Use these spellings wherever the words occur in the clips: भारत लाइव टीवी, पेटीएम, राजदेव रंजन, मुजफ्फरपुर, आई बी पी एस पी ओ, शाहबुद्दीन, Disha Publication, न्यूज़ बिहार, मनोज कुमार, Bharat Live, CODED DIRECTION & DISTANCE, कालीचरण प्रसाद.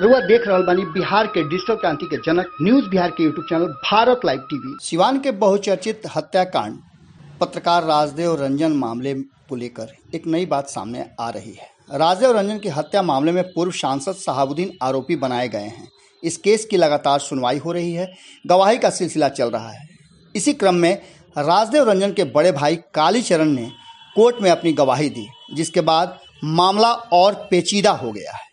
रुआ देख रहल बानी बिहार के डिजिटल क्रांति के जनक न्यूज़ बिहार के YouTube channel भारत लाइव टीवी। Siwan के बहुचर्चित हत्याकांड पत्रकार राजदेव रंजन मामले को लेकर एक नई बात सामने आ रही है। राजदेव रंजन की हत्या मामले में पूर्व सांसद शाहबुद्दीन आरोपी बनाए गए हैं। इस केस की लगातार सुनवाई हो रही है, गवाही का सिलसिला चल रहा है। इसी क्रम में राजदेव रंजन के बड़े भाई कालीचरण ने कोर्ट में अपनी गवाही दी, जिसके बाद मामला और पेचीदा हो गया है।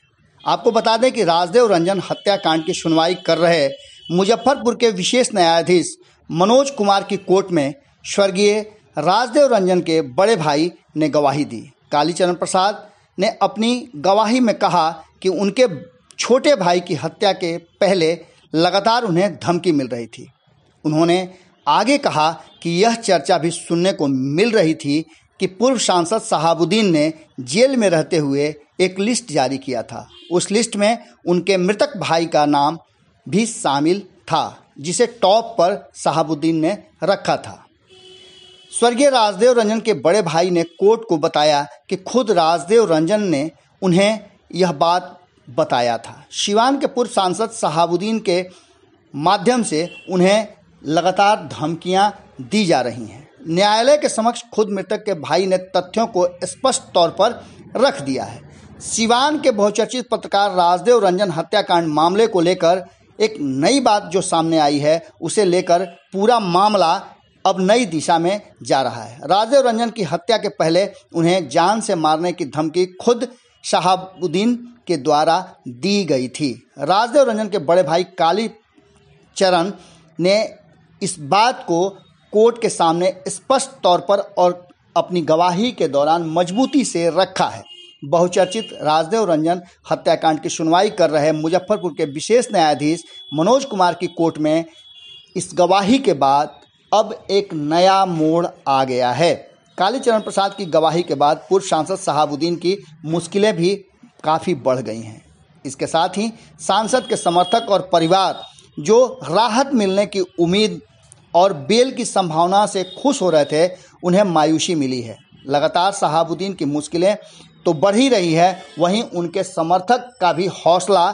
आपको बता दें कि राजदेव रंजन हत्याकांड की सुनवाई कर रहे मुजफ्फरपुर के विशेष न्यायाधीश मनोज कुमार की कोर्ट में स्वर्गीय राजदेव रंजन के बड़े भाई ने गवाही दी। कालीचरण प्रसाद ने अपनी गवाही में कहा कि उनके छोटे भाई की हत्या के पहले लगातार उन्हें धमकी मिल रही थी। उन्होंने आगे कहा कि यह चर्चा भी सुनने को मिल रही थी कि पूर्व सांसद शाहबुद्दीन ने जेल में रहते हुए एक लिस्ट जारी किया था। उस लिस्ट में उनके मृतक भाई का नाम भी शामिल था, जिसे टॉप पर शाहबुद्दीन ने रखा था। स्वर्गीय राजदेव रंजन के बड़े भाई ने कोर्ट को बताया कि खुद राजदेव रंजन ने उन्हें यह बात बताया था। सिवान के पूर्व सांसद शाहबुद्दीन के माध्यम से उन्हें लगातार धमकियां दी जा रही हैं। न्यायालय के समक्ष खुद मृतक के भाई ने तथ्यों को स्पष्ट तौर पर रख दिया है। सिवान के बहुचर्चित पत्रकार राजदेव रंजन हत्याकांड मामले को लेकर एक नई बात जो सामने आई है, उसे लेकर पूरा मामला अब नई दिशा में जा रहा है। राजदेव रंजन की हत्या के पहले उन्हें जान से मारने की धमकी खुद शाहबुद्दीन के द्वारा दी गई थी। राजदेव रंजन के बड़े भाई कालीचरण ने इस बात को कोर्ट के सामने स्पष्ट तौर पर और अपनी गवाही के दौरान मजबूती से रखा है। बहुचर्चित राजदेव रंजन हत्याकांड की सुनवाई कर रहे मुजफ्फरपुर के विशेष न्यायाधीश मनोज कुमार की कोर्ट में इस गवाही के बाद अब एक नया मोड़ आ गया है। कालीचरण प्रसाद की गवाही के बाद पूर्व सांसद शाहबुद्दीन की मुश्किलें भी काफ़ी बढ़ गई हैं। इसके साथ ही सांसद के समर्थक और परिवार जो राहत मिलने की उम्मीद और बेल की संभावना से खुश हो रहे थे, उन्हें मायूसी मिली है। लगातार शाहबुद्दीन की मुश्किलें तो बढ़ ही रही है, वहीं उनके समर्थक का भी हौसला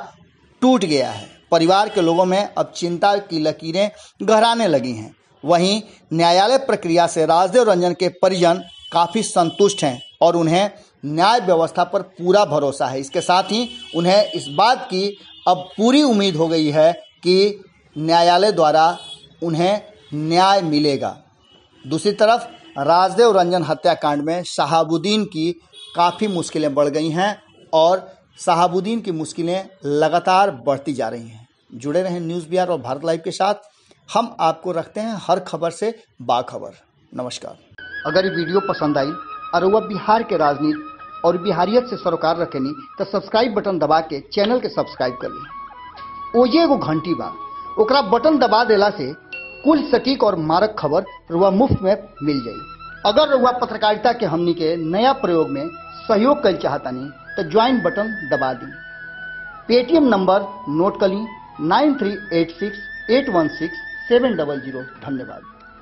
टूट गया है। परिवार के लोगों में अब चिंता की लकीरें गहराने लगी हैं। वहीं न्यायालय प्रक्रिया से राजदेव रंजन के परिजन काफ़ी संतुष्ट हैं और उन्हें न्याय व्यवस्था पर पूरा भरोसा है। इसके साथ ही उन्हें इस बात की अब पूरी उम्मीद हो गई है कि न्यायालय द्वारा उन्हें न्याय मिलेगा। दूसरी तरफ राजदेव रंजन हत्याकांड में शाहबुद्दीन की काफ़ी मुश्किलें बढ़ गई हैं और शाहबुद्दीन की मुश्किलें लगातार बढ़ती जा रही हैं। जुड़े रहें न्यूज़ बिहार और भारत लाइव के साथ। हम आपको रखते हैं हर खबर से बाखबर। नमस्कार। अगर ये वीडियो पसंद आई और वह बिहार के राजनीति और बिहारियत से सरोकार रखेनी तो सब्सक्राइब बटन दबा के चैनल के सब्सक्राइब कर ली। ओजे एगो घंटी बा, ओकरा बटन दबा देला से कुल सटीक और मारक खबर रुआ मुफ्त में मिल जाई। अगर रुआ पत्रकारिता के हमनी के नया प्रयोग में सहयोग कर चाहतानी तो ज्वाइन बटन दबा दी। पेटीएम नंबर नोट कर ली 9386816700। धन्यवाद।